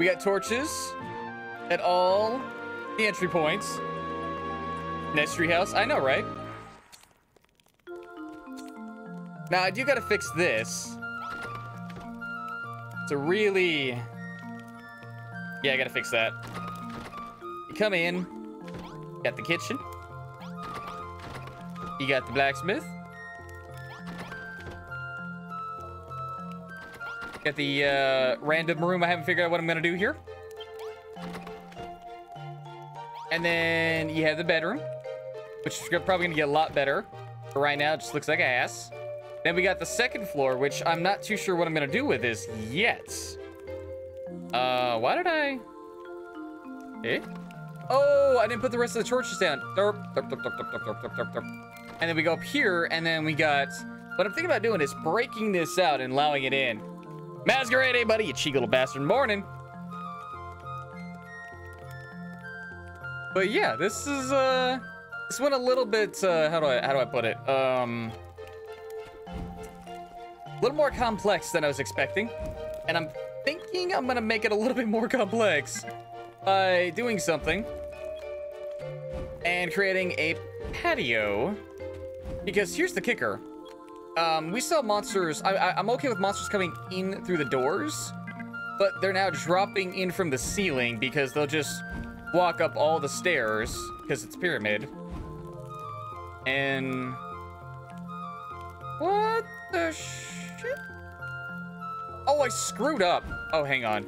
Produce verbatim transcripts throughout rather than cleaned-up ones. We got torches at all the entry points. Nestry house. I know, right? Now, I do gotta fix this. It's a really... Yeah, I gotta fix that. You come in. You got the kitchen. You got the blacksmith. You got the uh, random room. I haven't figured out what I'm gonna do here. And then you have the bedroom, which is probably gonna get a lot better. But right now, it just looks like ass. Then we got the second floor, which I'm not too sure what I'm gonna do with this yet. Uh, why did I? Eh? Oh, I didn't put the rest of the torches down. Derp, derp, derp, derp, derp, derp, derp, derp. And then we go up here, and then we got... What I'm thinking about doing is breaking this out and allowing it in. Masquerade, hey, buddy, you cheeky little bastard. Morning. But yeah, this is, uh... This went a little bit, uh... How do I, how do I put it? Um... A little more complex than I was expecting, and I'm thinking I'm gonna make it a little bit more complex by doing something and creating a patio, because here's the kicker. Um, we saw monsters. I, I, I'm okay with monsters coming in through the doors, but they're now dropping in from the ceiling because they'll just walk up all the stairs because it's pyramid. And... What the sh... Oh, I screwed up. Oh, hang on.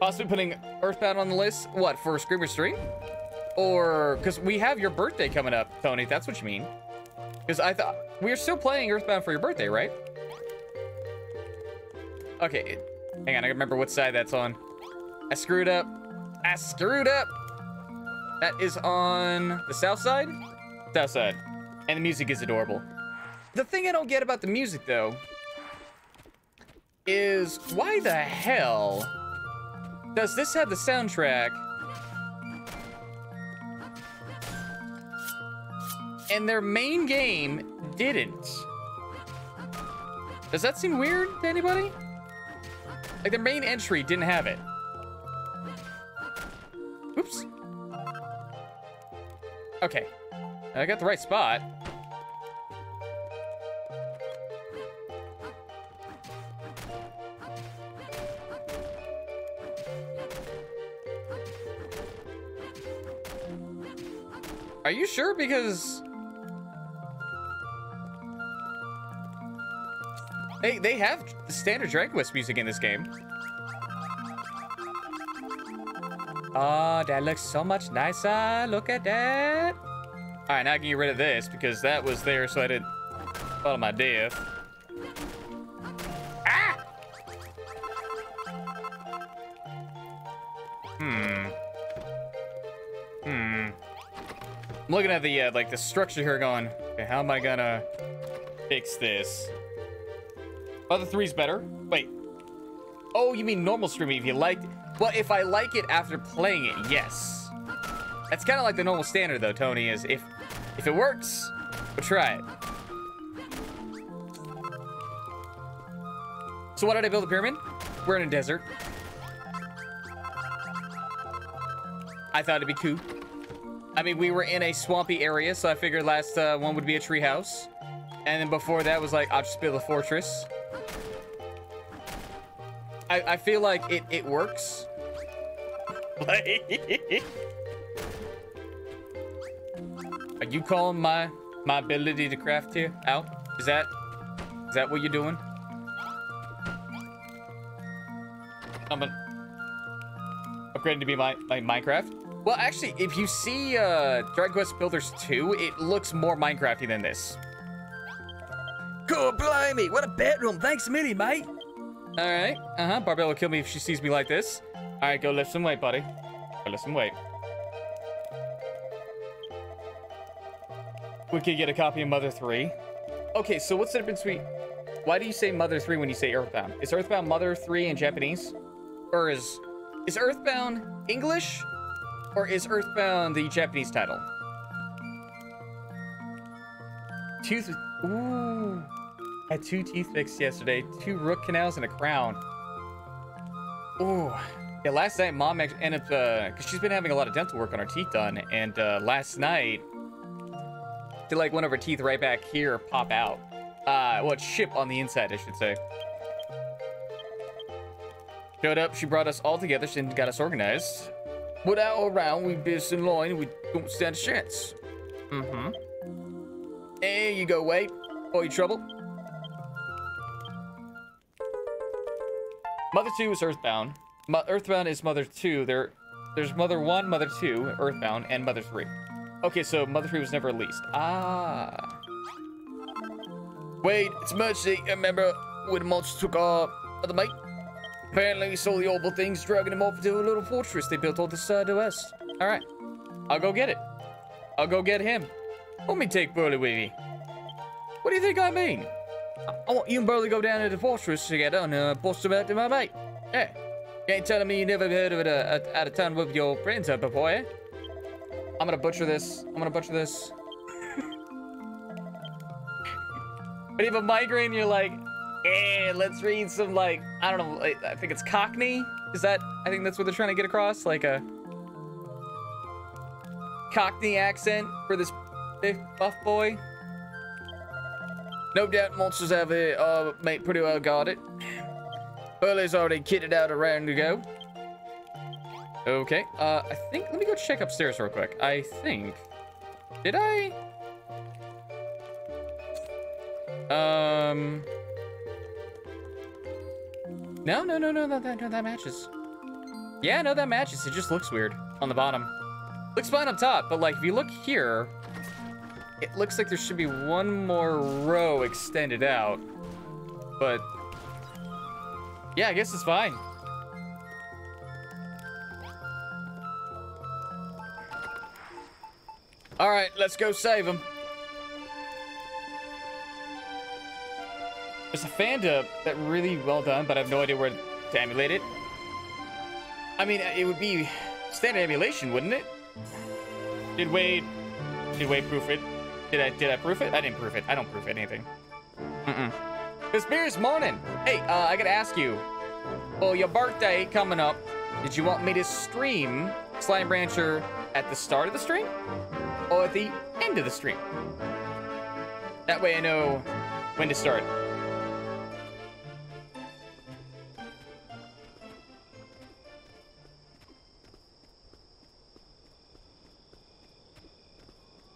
Possibly putting Earthbound on the list. What, for Screamer Stream? Or, because we have your birthday coming up, Tony. That's what you mean. Because I thought, we're still playing Earthbound for your birthday, right? Okay, hang on. I remember what side that's on. I screwed up. I screwed up. That is on the south side? South side. And the music is adorable. The thing I don't get about the music, though, is why the hell does this have the soundtrack and their main game didn't? Does that seem weird to anybody? Like, their main entry didn't have it. Oops. Okay. I got the right spot. Are you sure? Because they they have standard Dragon Quest music in this game. Oh, that looks so much nicer. Look at that. All right, now I can get rid of this because that was there, so I didn't follow my death. Ah! Hmm. Hmm. I'm looking at the, uh, like, the structure here going, okay, how am I gonna fix this? Mother three's better. Wait. Oh, you mean normal streaming if you liked it. Well, if I like it after playing it, yes. That's kind of like the normal standard, though, Tony, is if, if it works, we'll try it. So why did I build a pyramid? We're in a desert. I thought it'd be cool. I mean, we were in a swampy area, so I figured last uh, one would be a tree house. And then before that was like, I'll just build a fortress. I, I feel like it, it works. Are you calling my my ability to craft here out? Is that, is that what you're doing? I'm gonna upgrade to be my, my Minecraft. Well, actually, if you see uh, Dragon Quest Builders two, it looks more Minecraft-y than this. Go blimey, what a bedroom. Thanks, Minnie, mate. All right. Uh-huh. Barbella will kill me if she sees me like this. All right, go lift some weight, buddy. Go lift some weight. We could get a copy of Mother three. Okay, so what's the difference between... Why do you say Mother three when you say Earthbound? Is Earthbound Mother three in Japanese? Or is... Is Earthbound English? Or is Earthbound the Japanese title? Two... Ooh. I had two teeth fixed yesterday, two root canals, and a crown. Ooh. Yeah, last night, Mom actually ended up, uh, because she's been having a lot of dental work on her teeth done, and uh, last night, she, like, one of her teeth right back here pop out. Uh, well, it's chip on the inside, I should say. Showed up, she brought us all together, she got us organized. Without around, we biz in line, we don't stand a chance. Mm-hmm. There you go, Wade. Oh, you trouble? Mother two is Earthbound. Mo Earthbound is Mother two. There, There's Mother one, Mother two, Earthbound, and Mother three. Okay, so Mother three was never released. Ah. Wait, it's mercy. I remember when the monster took our other mate. Apparently, we saw the horrible things dragging him off into a little fortress they built on the side of us. All right. I'll go get it. I'll go get him. Let me take Burly with me. What do you think I mean? I want you and Burly to go down to the fortress together and uh, bust him out to my mate. Yeah. You ain't telling me you never heard of it uh, out of town with your friends up before, eh? I'm gonna butcher this. I'm gonna butcher this. But you have a migraine, you're like, yeah, let's read some, like, I don't know, I think it's Cockney? Is that, I think that's what they're trying to get across? Like a Cockney accent for this big buff boy? No doubt monsters out here are mate pretty well guarded. Burley's already kitted out around to go. Okay, uh, I think, let me go check upstairs real quick. I think, did I? Um, no, no, no, no, no, that, no, that matches. Yeah, no, that matches. It just looks weird on the bottom. Looks fine up top, but like if you look here, it looks like there should be one more row extended out. But yeah, I guess it's fine. All right, let's go save him. There's a fan dub that really well done, but I have no idea where to emulate it. I mean, it would be standard emulation, wouldn't it? Did Wade, did Wade proof it? Did I, did I proof it? I didn't proof it. I don't proof anything. Mm-mm. This beer's morning. Hey, uh, I gotta ask you. Well, your birthday coming up. Did you want me to stream Slime Rancher at the start of the stream? Or at the end of the stream? That way I know when to start.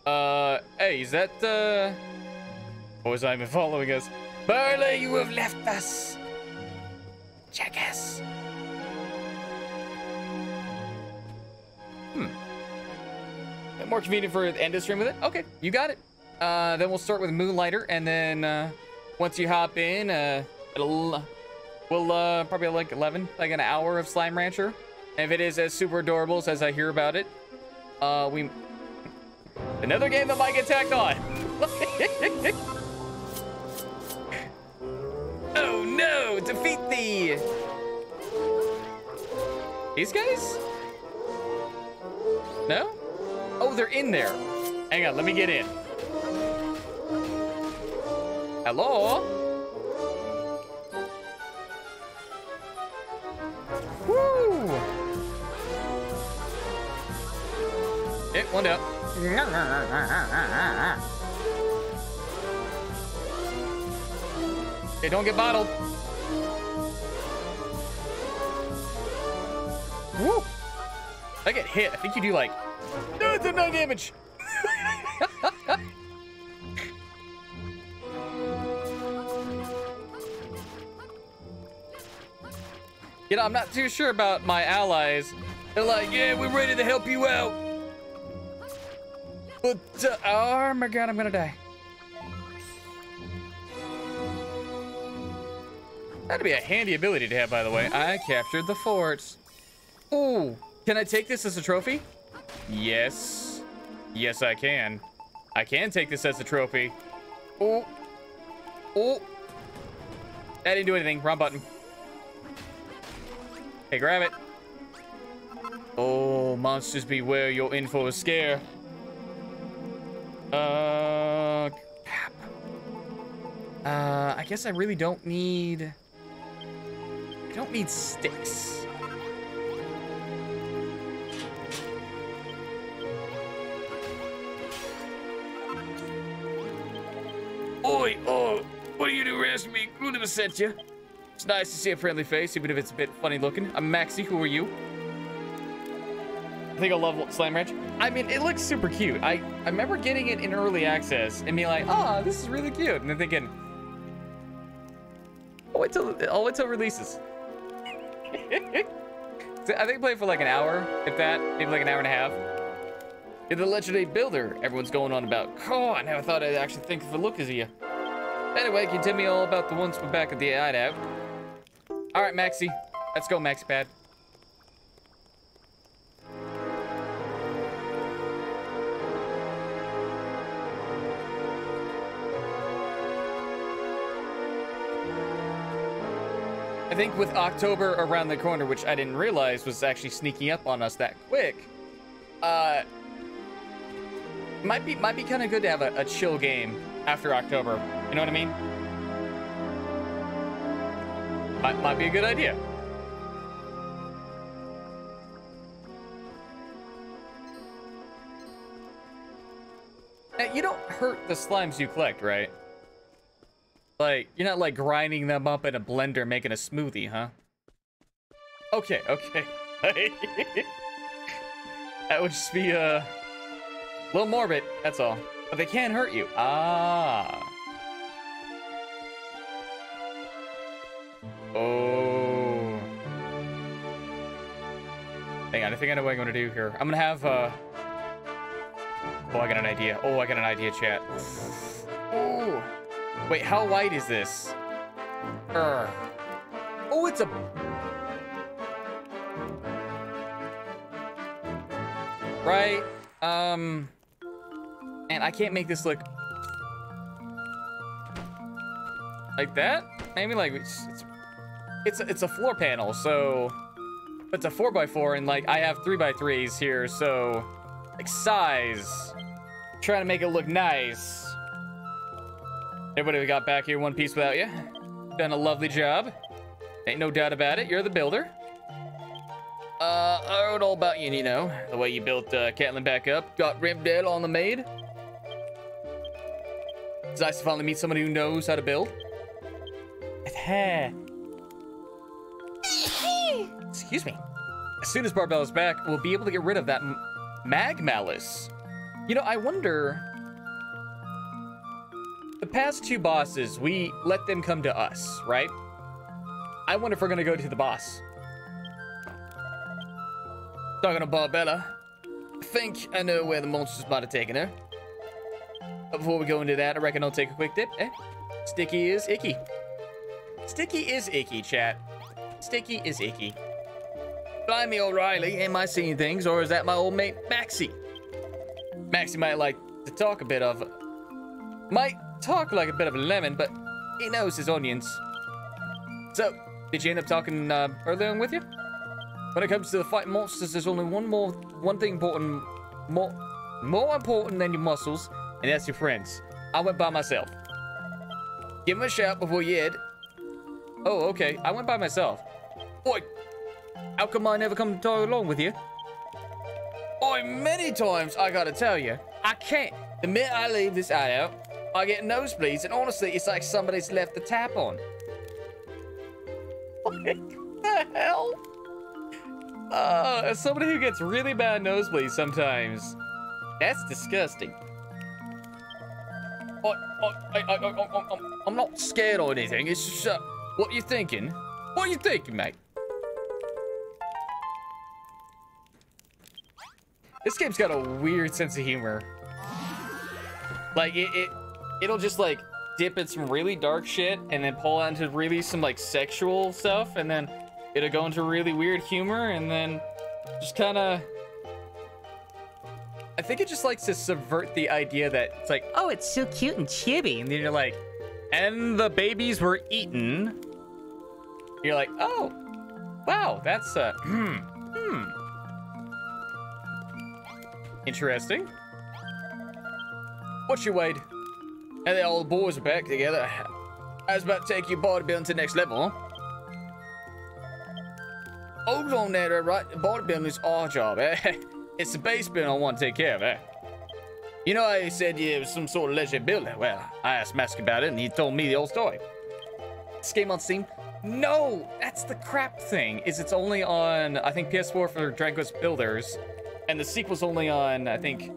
Uh, hey, is that, uh... Or was I even following us? Burley, you have left us! Jackass! Hmm. More convenient for the end of the stream with it? Okay, you got it. Uh, then we'll start with Moonlighter, and then, uh... Once you hop in, uh... It'll... We'll, uh, probably like eleven, like an hour of Slime Rancher. And if it is as super adorable as I hear about it, uh, we... Another game that might get tacked on. Oh no! Defeat the... These guys? No? Oh, they're in there. Hang on, let me get in. Hello? Woo! It one up. Hey, don't get bottled. Woo! I get hit. I think you do like no, it's no damage. You know, I'm not too sure about my allies. They're like, yeah, we're ready to help you out. But, uh, oh my god, I'm gonna die. That'd be a handy ability to have, by the way. I captured the forts. Ooh, can I take this as a trophy? Yes. Yes, I can. I can take this as a trophy. Ooh. Ooh. That didn't do anything. Wrong button. Hey, grab it. Oh, monsters beware. You're in for a scare. Uh, crap. Uh, I guess I really don't need... I don't need sticks. Oi, oh, what do you do, harassing me? Who never sent you? It's nice to see a friendly face, even if it's a bit funny looking. I'm Maxie, who are you? I think I love Slime Ranch. I mean, it looks super cute. I, I remember getting it in early access and being like, oh, this is really cute. And then thinking, oh, wait till, oh, wait till it releases. So I think I played for like an hour, if that, maybe like an hour and a half. You're the legendary builder everyone's going on about. Oh, I never thought I'd actually think of a look as you. Anyway, can you tell me all about the ones we're back at the I D A V? All right, Maxie. Let's go, MaxiPad. I think with October around the corner, which I didn't realize was actually sneaking up on us that quick, uh, might be might be kind of good to have a, a chill game after October. You know what I mean? Might, might be a good idea. Now, you don't hurt the slimes you collect, right? Like, you're not, like, grinding them up in a blender, making a smoothie, huh? Okay, okay. That would just be, uh, a little morbid, that's all. But they can hurt you. Ah. Oh. Hang on, I think I know what I'm going to do here. I'm going to have, uh... Oh, I got an idea. Oh, I got an idea, chat. Ooh. Wait, how wide is this? Err. Oh, it's a... Right. Um... And I can't make this look... Like that? Maybe like... It's, it's, it's, a, it's a floor panel, so... It's a four by four, and like, I have three by threes here, so... Like, size. Trying to make it look nice. Everybody we got back here one piece without you. Done a lovely job. Ain't no doubt about it. You're the builder. Uh, I wrote all about you, you know. The way you built uh, Catelyn back up. Got Rim Dead on the maid. It's nice to finally meet somebody who knows how to build. Excuse me. As soon as Barbell is back, we'll be able to get rid of that m mag malice. You know, I wonder... The past two bosses, we let them come to us, right? I wonder if we're gonna go to the boss. Talking to Barbella, I think I know where the monsters might have taken her. But before we go into that, I reckon I'll take a quick dip, eh? Sticky is icky. Sticky is icky, chat. Sticky is icky. Blimey, O'Reilly, am I seeing things, or is that my old mate, Maxie? Maxie might like to talk a bit of... Might... talk like a bit of a lemon, but he knows his onions. So, did you end up talking uh, earlier on with you? When it comes to the fight monsters, there's only one more, one thing important, more, more important than your muscles, and that's your friends. I went by myself. Give him a shout before you head. Oh, okay. I went by myself. Oi, how come I never come to tag along with you? Oi, many times I gotta tell you, I can't. The minute I leave this eye out, I get nosebleeds, and honestly, it's like somebody's left the tap on. What the hell? Uh, as somebody who gets really bad nosebleeds sometimes, that's disgusting. I, I, I, I, I, I'm, I'm not scared or anything. It's just, uh, what are you thinking? What are you thinking, mate? This game's got a weird sense of humor. Like, it... it It'll just, like, dip in some really dark shit and then pull out into really some, like, sexual stuff. And then it'll go into really weird humor and then just kind of... I think it just likes to subvert the idea that it's like, oh, it's so cute and chibi. And then you're like, and the babies were eaten. You're like, oh, wow, that's, uh, hmm, hmm. Interesting. What's your Wade? And the old boys are back together. I was about to take your bodybuilding to the next level. Hold on there, right? Bodybuilding is our job, eh? It's the base building I want to take care of, eh? You know, I said yeah, it was some sort of legend building. Well, I asked Mask about it, and he told me the whole story. This game on Steam? No, that's the crap thing. Is it's only on, I think, P S four for Dragon Quest Builders, and the sequel's only on, I think,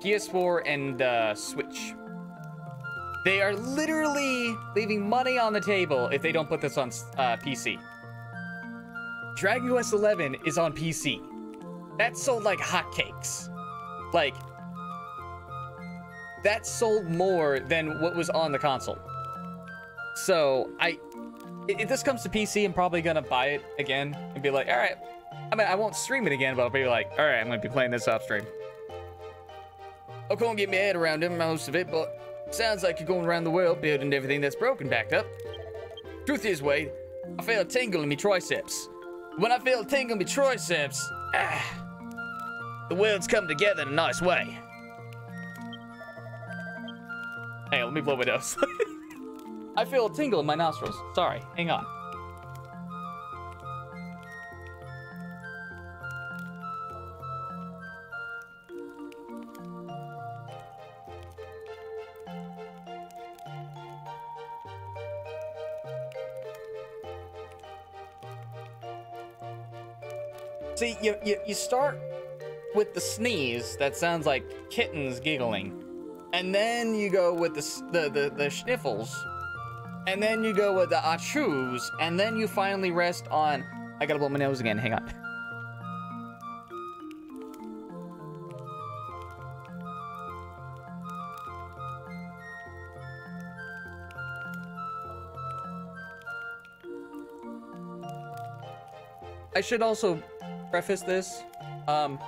P S four and uh, Switch. They are literally leaving money on the table if they don't put this on uh, P C. Dragon Quest eleven is on P C. That sold like hotcakes. Like, that sold more than what was on the console. So, I... If this comes to P C, I'm probably gonna buy it again and be like, alright. I mean, I won't stream it again, but I'll be like, alright, I'm gonna be playing this off stream. I couldn't get my head around it, most of it, but sounds like you're going around the world building everything that's broken backed up. Truth is, Wade, I feel a tingle in me triceps. When I feel a tingle in me triceps, ah, the world's come together in a nice way. Hey, let me blow my nose. I feel a tingle in my nostrils. Sorry, hang on. See, you, you, you start with the sneeze that sounds like kittens giggling. And then you go with the, the, the, the sniffles. And then you go with the achus. And then you finally rest on... I gotta blow my nose again. Hang on. I should also preface this. Um...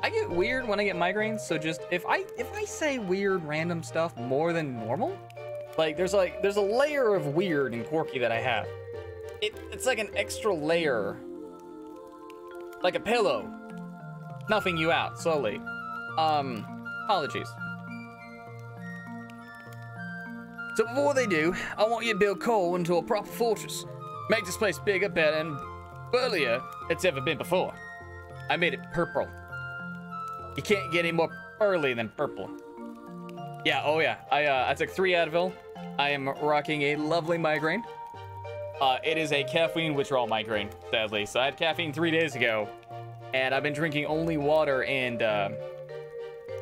I get weird when I get migraines, so just if I if I say weird random stuff more than normal, like there's like there's a layer of weird and quirky that I have. It it's like an extra layer, like a pillow, nuffing you out slowly. Um, apologies. So before they do, I want you to build coal into a proper fortress. Make this place bigger, better, and burlier it's ever been before. I made it purple. You can't get any more pearly than purple. Yeah, oh yeah. I uh, I took three Advil. I am rocking a lovely migraine. Uh, it is a caffeine withdrawal migraine, sadly. So I had caffeine three days ago, and I've been drinking only water and uh,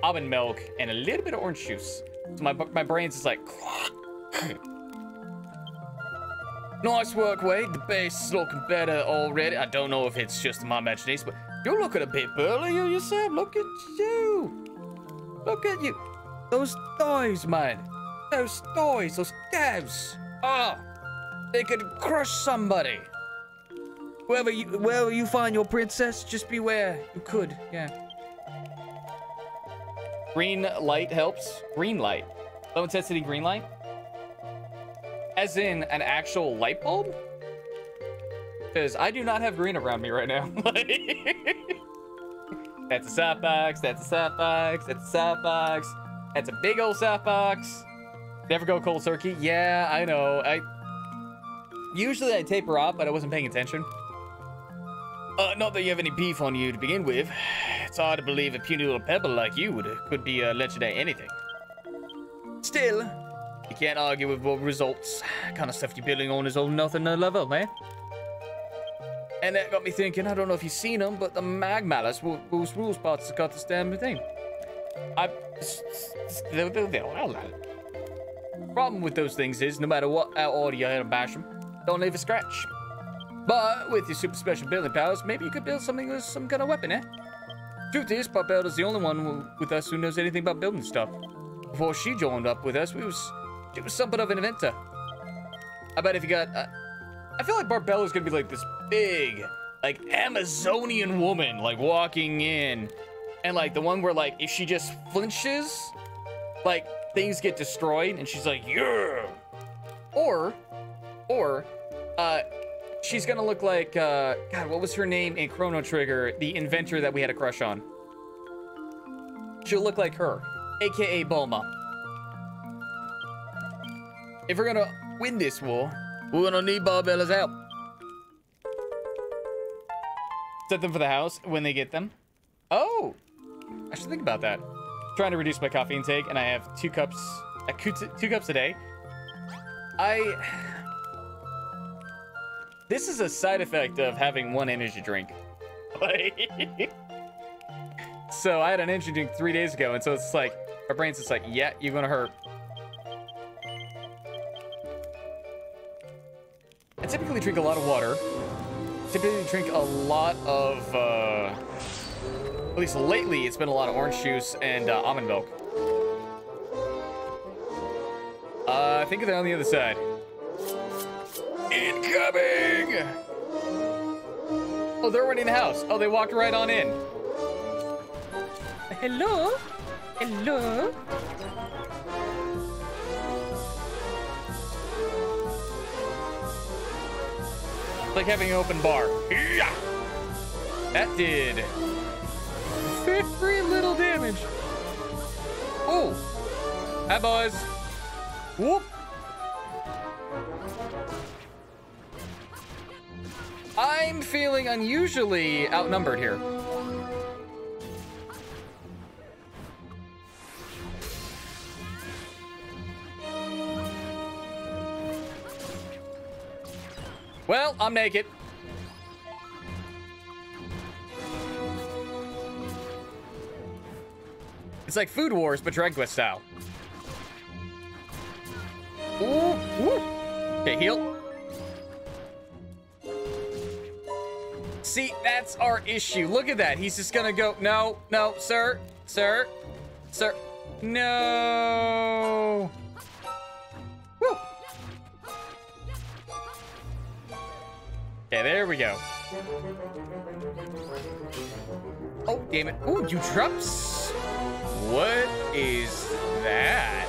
almond milk and a little bit of orange juice. So my my brain's just like. Nice work, Wade. The base is looking better already. I don't know if it's just my imagination, but. You're looking a bit burly yourself. Look at you. Look at you. Those thighs, man. Those thighs, those calves. Ah, oh, they could crush somebody. Wherever you, wherever you find your princess, just beware. You could, yeah. Green light helps. Green light. Low intensity green light? As in an actual light bulb? I do not have green around me right now. That's a soapbox, that's a soapbox, that's a soapbox. That's a big old soapbox. Never go cold turkey. Yeah, I know. I usually I taper off, but I wasn't paying attention. Uh, not that you have any beef on you to begin with. It's hard to believe a puny little pebble like you would could be uh, legendary anything. Still, you can't argue with what results. Kind of stuff you're building on is all nothing no level, man. And that got me thinking, I don't know if you've seen them, but the Magmalus rules rule spots got this damn thing. I... Problem with those things is, no matter what how order you bash them, don't leave a scratch. But with your super special building powers, maybe you could build something with some kind of weapon, eh? Truth is, Barbelda's the only one with us who knows anything about building stuff. Before she joined up with us, we was... She was something of an inventor. I bet if you got... Uh, I feel like Barbelda's gonna be like this big, like, Amazonian woman, like, walking in. And, like, the one where, like, if she just flinches, like, things get destroyed, and she's like, yeah! Or, or, uh, she's gonna look like, uh, God, what was her name in Chrono Trigger, the inventor that we had a crush on? She'll look like her, a k a. Bulma. If we're gonna win this war, we're gonna need Barbella's help. Set them for the house when they get them. Oh, I should think about that. I'm trying to reduce my coffee intake, and I have two cups, a two cups a day. I. This is a side effect of having one energy drink. So I had an energy drink three days ago, and so it's like our brain's just like, yeah, you're gonna hurt. I typically drink a lot of water. Typically drink a lot of, uh, at least lately, it's been a lot of orange juice and uh, almond milk. Uh, I think they're on the other side. Incoming! Oh, they're already in the house. Oh, they walked right on in. Hello? Hello? Like having an open bar. Yeah. That did very little damage. Oh, hi boys. Whoop. I'm feeling unusually outnumbered here. Well, I'm naked. It's like Food Wars, but Dragon Quest style. Ooh, ooh. Okay, heal. See, that's our issue. Look at that. He's just gonna go, no, no, sir, sir, sir, no. Woo. Okay, there we go. Oh, damn it. Ooh, you drops. What is that?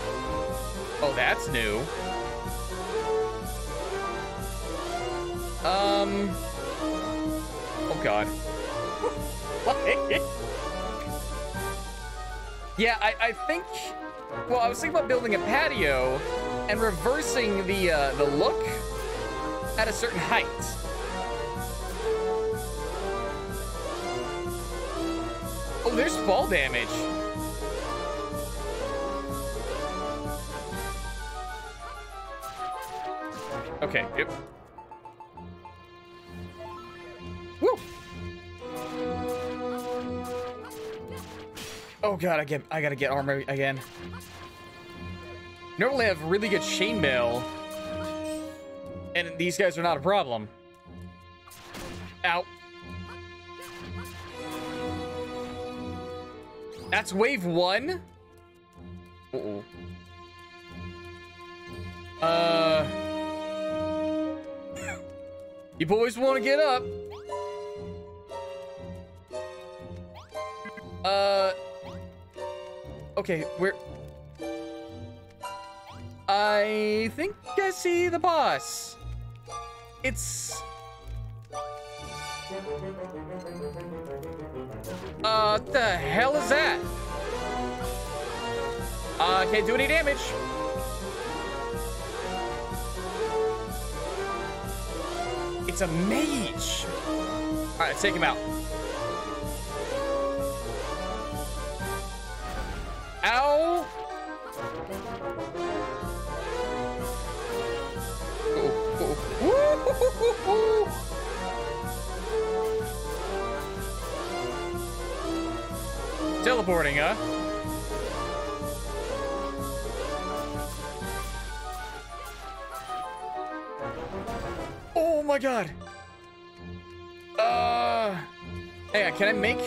Oh, that's new. Um. Oh, God. Yeah, I, I think... Well, I was thinking about building a patio and reversing the, uh, the look at a certain height. Oh, there's fall damage. Okay, yep. Woo! Oh god, I get, I gotta get armor again. Normally I have really good chainmail, and these guys are not a problem. Ow. That's wave one? Uh-oh. Uh... You boys want to get up? Uh... Okay, we're... I think I see the boss. It's... Uh, what the hell is that? Uh, can't do any damage. It's a mage. All right, take him out. Ow. Oh. Teleporting, huh? Oh my god! Uh, hang on, can I make?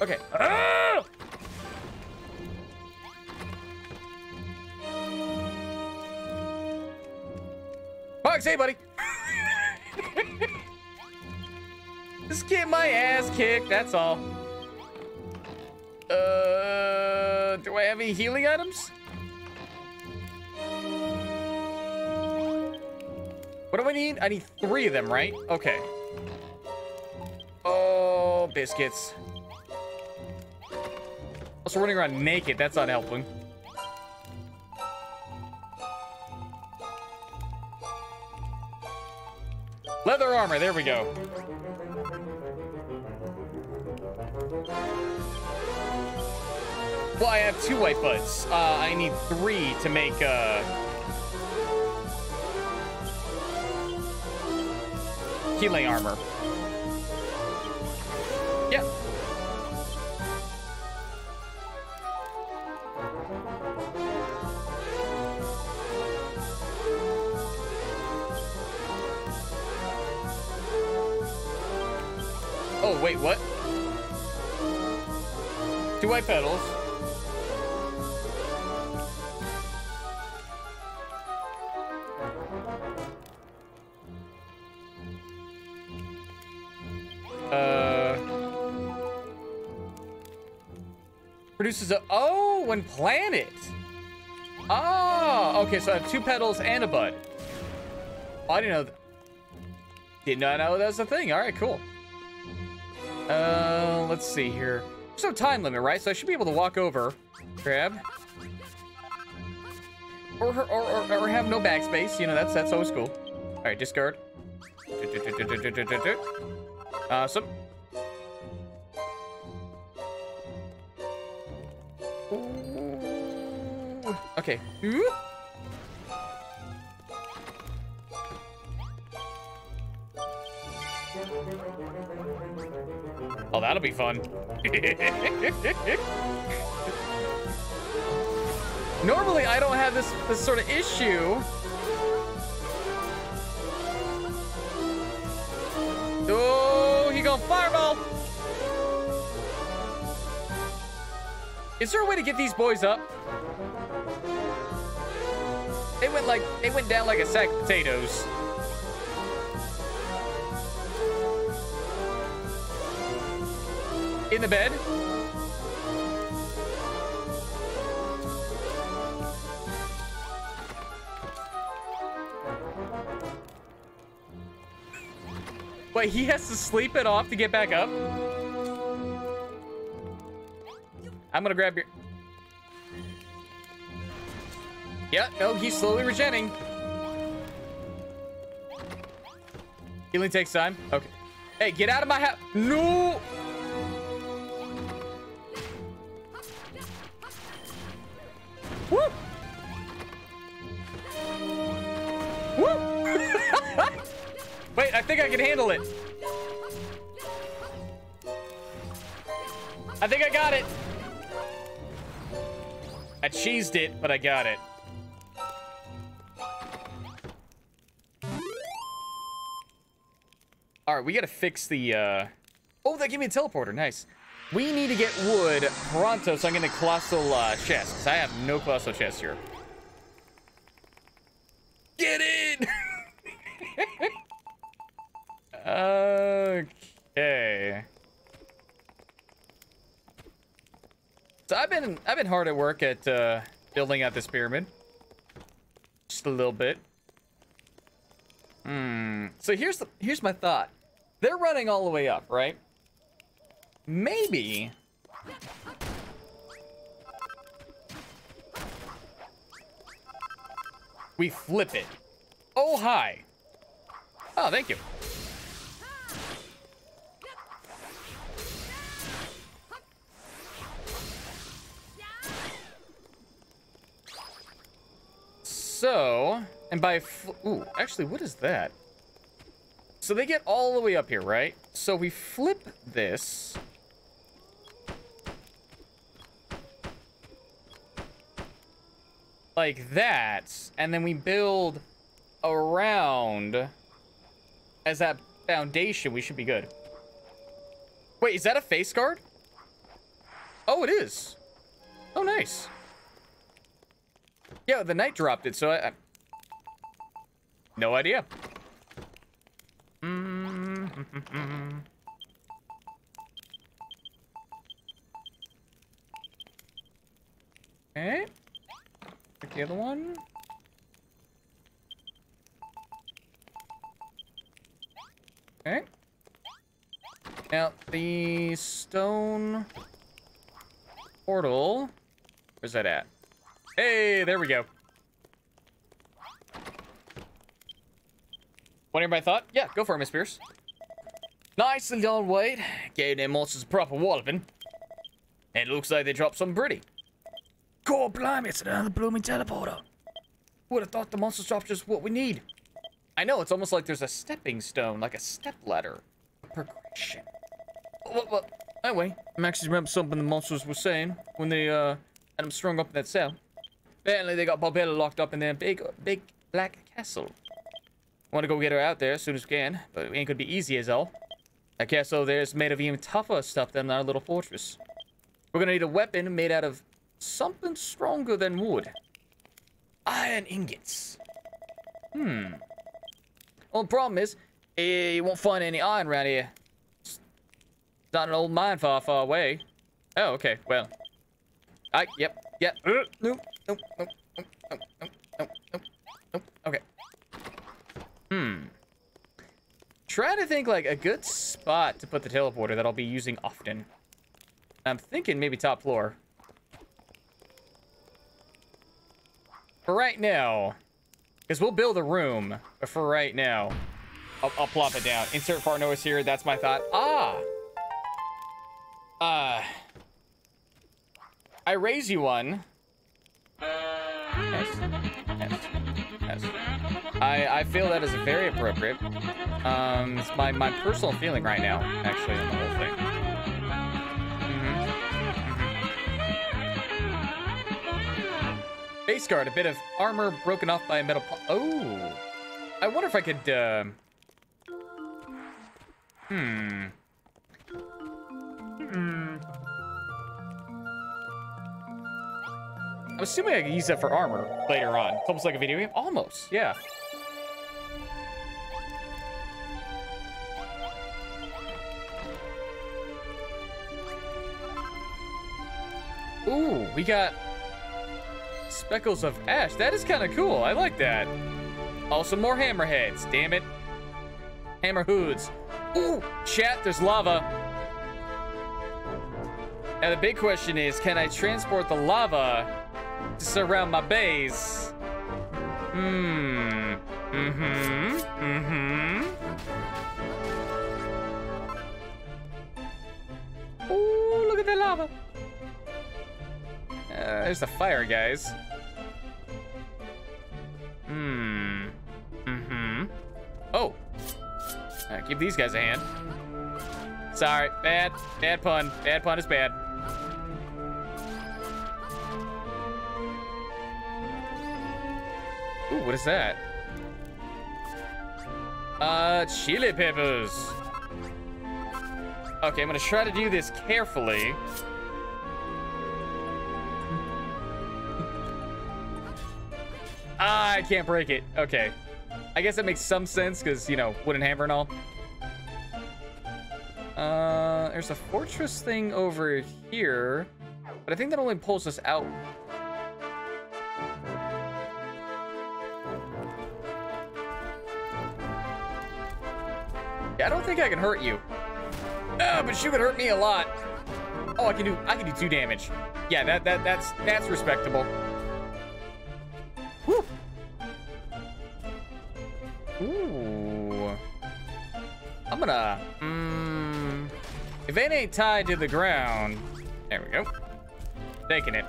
Okay. Ah! Fox, hey buddy! Just get my ass kicked, that's all. Uh, do I have any healing items? What do I need? I need three of them, right? Okay. Oh, biscuits. Also running around naked, that's not helping. Leather armor, there we go. Well, I have two white butts. Uh, I need three to make, uh... healing armor. Yeah. Oh, wait, what? Two white petals. Uh, produces a, oh, when planted. Oh, okay, so I have two petals and a bud. Oh, I didn't know, th did not know that was a thing. All right, cool. Uh, let's see here. There's no time limit, right? So I should be able to walk over, grab, or or, or, or have no backspace. You know, that's that's always cool. All right, discard. Awesome. Ooh. Okay. Ooh. Oh, that'll be fun. Normally, I don't have this this sort of issue. Oh, he got fireball. Is there a way to get these boys up? They went like they went down like a sack of potatoes. In the bed. Wait, he has to sleep it off to get back up? I'm gonna grab your... Yeah, no, he's slowly regenerating. Healing takes time. Okay. Hey, get out of my house. No! Woo! Woo! Wait, I think I can handle it. I think I got it. I cheesed it, but I got it. All right, we gotta fix the, uh... oh, that gave me a teleporter, nice. We need to get wood pronto, so I'm getting a colossal uh, chest, because I have no colossal chest here. Get it! Okay. So I've been I've been hard at work at uh, building out this pyramid, just a little bit. Hmm. So here's the here's my thought. They're running all the way up, right? Maybe. We flip it. Oh, hi. Oh, thank you. So, and by, fl ooh, actually, what is that? So they get all the way up here, right? So we flip this. Like that, and then we build around as that foundation. We should be good. Wait, is that a face guard? Oh, it is. Oh, nice. Yeah, the knight dropped it, so I... I no idea. Mm-hmm. Okay. Pick the other one. Okay. Now the stone portal. Where's that at? Hey, there we go. One nearby thought? Yeah, go for it, Miss Pierce. Nicely done, Wade. Gave them monsters a proper walloping. And it looks like they dropped something pretty. God blimey, it's another blooming teleporter. Would have thought the monsters dropped just what we need. I know, it's almost like there's a stepping stone, like a step ladder. Progression. Well, well, anyway, I'm actually remembering something the monsters were saying when they, uh, had them strung up in that cell. Apparently, they got Balbella locked up in their big, big black castle. Want to go get her out there as soon as we can, but it ain't gonna be easy as hell. That castle there is made of even tougher stuff than our little fortress. We're gonna need a weapon made out of something stronger than wood. Iron ingots. Hmm. Well, the problem is, eh, you won't find any iron around here. It's not an old mine far, far away. Oh, okay, well. I, yep, yep. Uh, nope, nope, nope, nope, nope, nope, nope, nope, okay. Hmm. Trying to think, like, a good spot to put the teleporter that I'll be using often. I'm thinking maybe top floor. For right now, because we'll build a room, but for right now, I'll, I'll plop it down. Insert far noise here, that's my thought. Ah! Uh, I raise you one. Yes. Yes. Yes. I, I feel that is very appropriate. Um, it's my, my personal feeling right now, actually, on the whole thing. Base guard, a bit of armor broken off by a metal pole. Oh, I wonder if I could, uh... Hmm. Hmm. I'm assuming I could use that for armor later on. It's almost like a video game. Almost, yeah. Ooh, we got... speckles of ash. That is kind of cool. I like that. Also, more hammerheads. Damn it. Hammer hoods. Ooh, chat, there's lava. Now, the big question is, can I transport the lava to surround my base? Hmm. Mm-hmm. Mm-hmm. Ooh, look at that lava. Uh, there's the fire, guys. Hmm. Mm-hmm. Oh. Uh, give these guys a hand. Sorry. Bad. Bad pun. Bad pun is bad. Ooh, what is that? Uh, chili peppers. Okay, I'm gonna try to do this carefully. Ah, I can't break it. Okay. I guess that makes some sense, because, you know, wooden hammer and all. Uh, there's a fortress thing over here, but I think that only pulls us out. Yeah, I don't think I can hurt you. Ah, but you could hurt me a lot. Oh, I can do, I can do two damage. Yeah, that, that, that's, that's respectable. Woo. Ooh. I'm gonna... Mm, if it ain't tied to the ground... There we go. Taking it.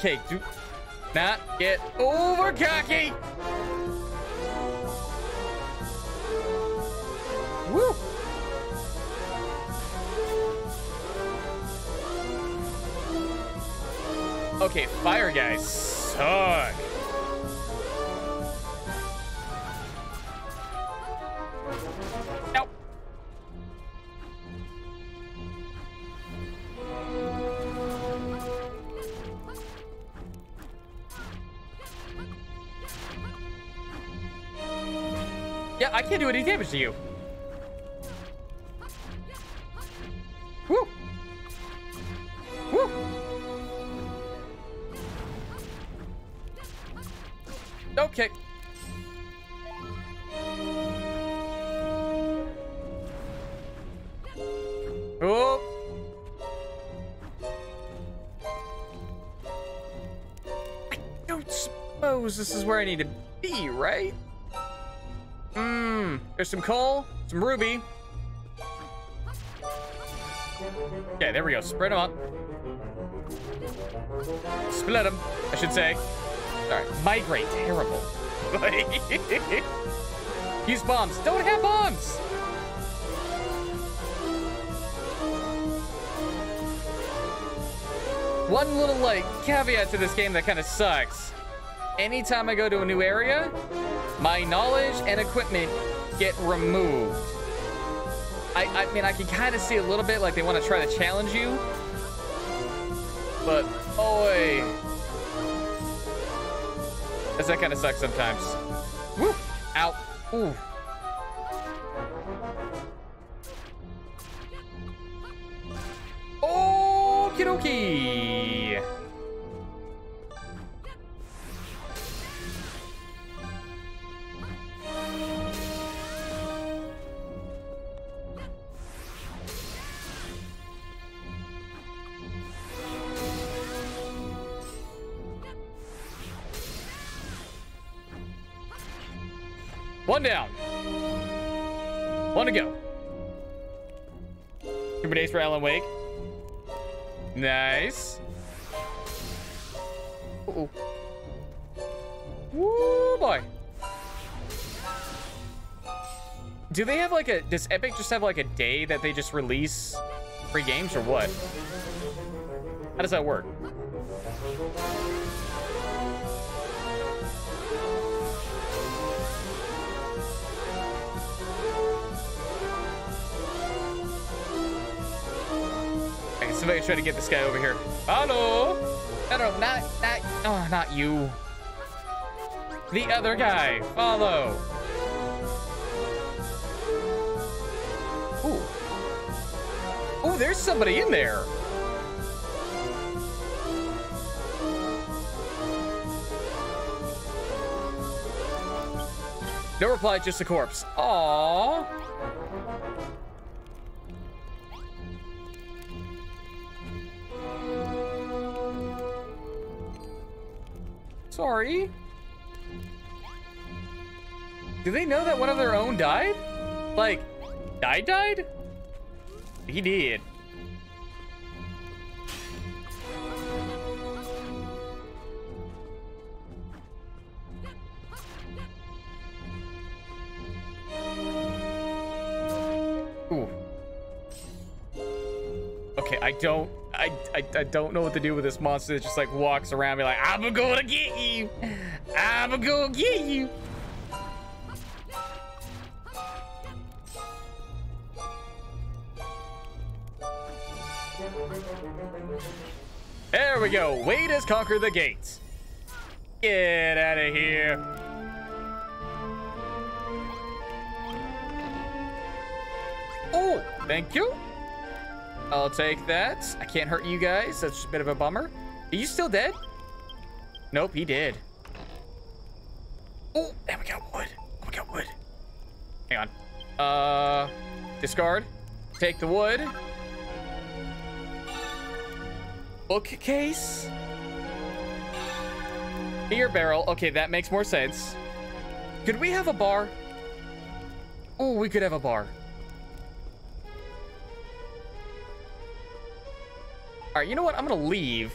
Okay, do not get over cocky. Woo. Okay, fire guys suck. I can't do any damage to you. Woo! Woo! Don't kick. Oh. I don't suppose this is where I need to be, right? Mmm. There's some coal, some ruby. Okay, there we go. Spread them up. Split them, I should say. All right, migrate. Terrible. Use bombs. Don't have bombs. One little, like, caveat to this game that kind of sucks. Anytime I go to a new area, my knowledge and equipment get removed. I, I mean, I can kind of see a little bit like they want to try to challenge you. But, oi. Because that kind of sucks sometimes. Woo! Ow. Ooh. Okie dokie. One down. One to go. Super days for Alan Wake. Nice. Uh-oh. Woo boy. Do they have like a, does Epic just have like a day that they just release free games or what? How does that work? Somebody try to get this guy over here. Hello. No, no, not, not, oh, not you. The other guy. Follow. Ooh. Ooh, there's somebody in there. No reply, just a corpse. Aww. Sorry. Do they know that one of their own died? Like, died, died? He did. Ooh. Okay, I don't. I, I, I don't know what to do with this monster that just like walks around me like, I'm gonna get you. I'm gonna get you. There we go. Wade has conquered the gates. Get out of here. Oh, thank you. I'll take that. I can't hurt you guys. That's a bit of a bummer. Are you still dead? Nope, he did. Oh, and we got wood. Oh, we got wood. Hang on. Uh, discard. Take the wood. Bookcase. Beer barrel. Okay, that makes more sense. Could we have a bar? Oh, we could have a bar. All right, you know what? I'm gonna leave,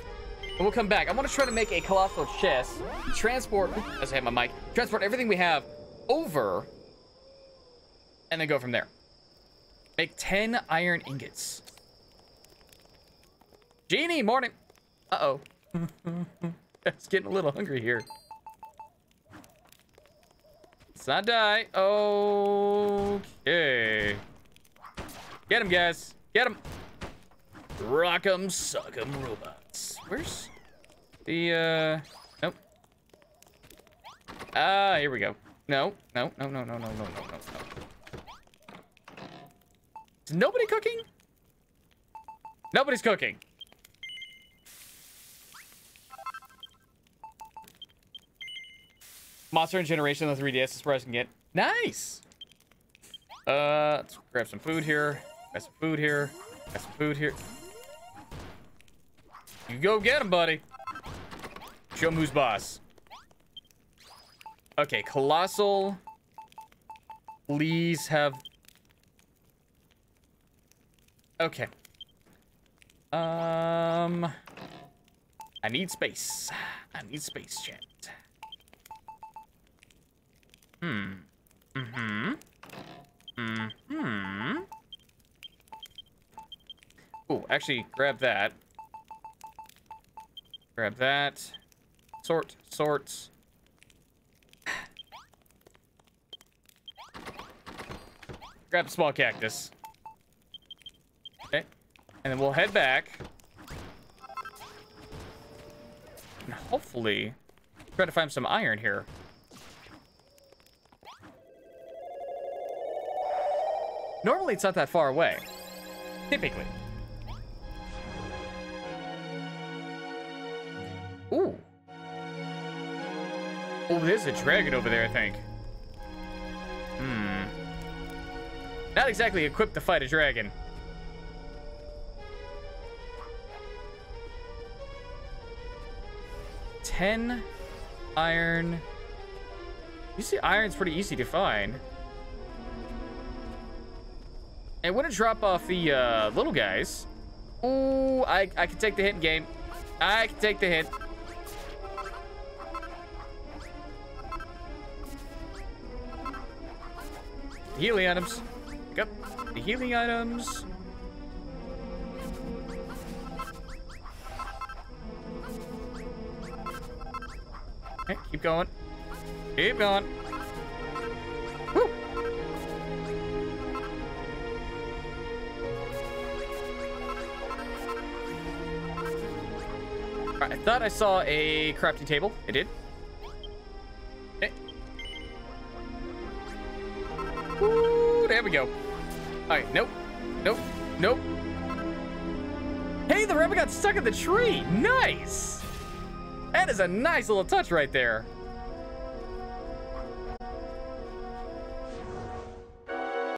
and we'll come back. I want to try to make a colossal chest, transport. As I have my mic, transport everything we have over, and then go from there. Make ten iron ingots. Genie, morning. Uh oh, it's getting a little hungry here. Let's not die. Okay. Get him, guys. Get him. Rock 'em, suck 'em, robots. Where's the, uh, nope. Ah, here we go. No, no, no, no, no, no, no, no, no, no. Is nobody cooking? Nobody's cooking. Monster and Generation on the three D S, as far as I can get. Nice. Uh, let's grab some food here. Grab some food here. Grab some food here. You go get him, buddy. Show him who's boss. Okay, Colossal. Please have. Okay. Um. I need space. I need space, chat. Hmm. Mm-hmm. Mm-hmm. Oh, actually, grab that. Grab that. Sort. Sorts. Grab a small cactus. Okay. And then we'll head back. And hopefully try to find some iron here. Normally it's not that far away. Typically. Ooh. Oh, there's a dragon over there, I think. Hmm. Not exactly equipped to fight a dragon. Ten iron. You see, iron's pretty easy to find. I want to drop off the uh, little guys. Ooh, I, I can take the hit in game. I can take the hit. The healing items. Pick up the healing items. Okay, keep going. Keep going. Woo! Alright, I thought I saw a crafting table. I did. Okay. Ooh, there we go. Alright, nope. Nope. Nope. Hey, the rabbit got stuck in the tree! Nice! That is a nice little touch right there.